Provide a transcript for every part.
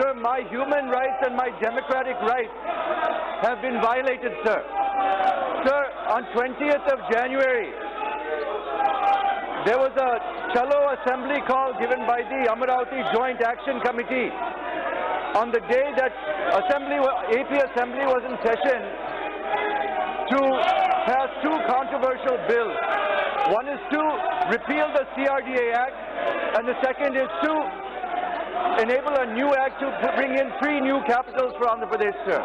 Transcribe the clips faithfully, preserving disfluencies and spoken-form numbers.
sir, my human rights and my democratic rights have been violated, sir. Sir, on twentieth of January, there was a Chalo assembly call given by the Amaravati Joint Action Committee. On the day that assembly, A P assembly was in session to pass two controversial bills. One is to repeal the C R D A Act, and the second is to enable a new act to bring in three new capitals for Andhra Pradesh, sir.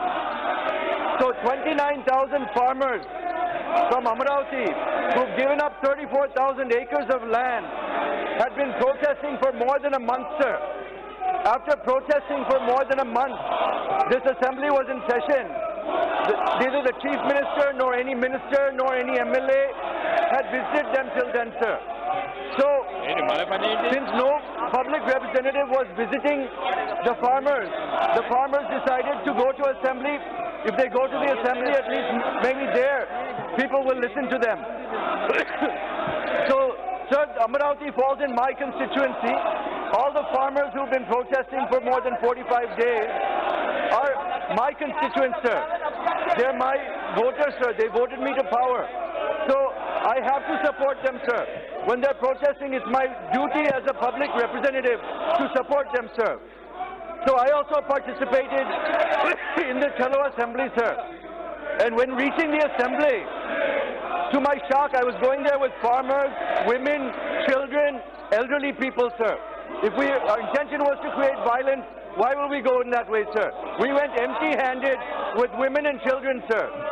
So twenty-nine thousand farmers from Amaravati who've given up thirty-four thousand acres of land had been protesting for more than a month, sir. After protesting for more than a month, this assembly was in session. The, neither the chief minister, nor any minister, nor any M L A had visited them till then, sir. So, since no public representative was visiting the farmers, the farmers decided to go to assembly. If they go to the assembly, at least maybe there, people will listen to them. So, sir, Amaravati falls in my constituency. All the farmers who've been protesting for more than forty-five days are my constituents, sir. They're my voters, sir. They voted me to power. So I have to support them, sir. When they're protesting, it's my duty as a public representative to support them, sir. So I also participated in the Chalo assembly, sir. And when reaching the assembly, to my shock, I was going there with farmers, women, children, elderly people, sir. If we, our intention was to create violence, why will we go in that way, sir? We went empty-handed with women and children, sir.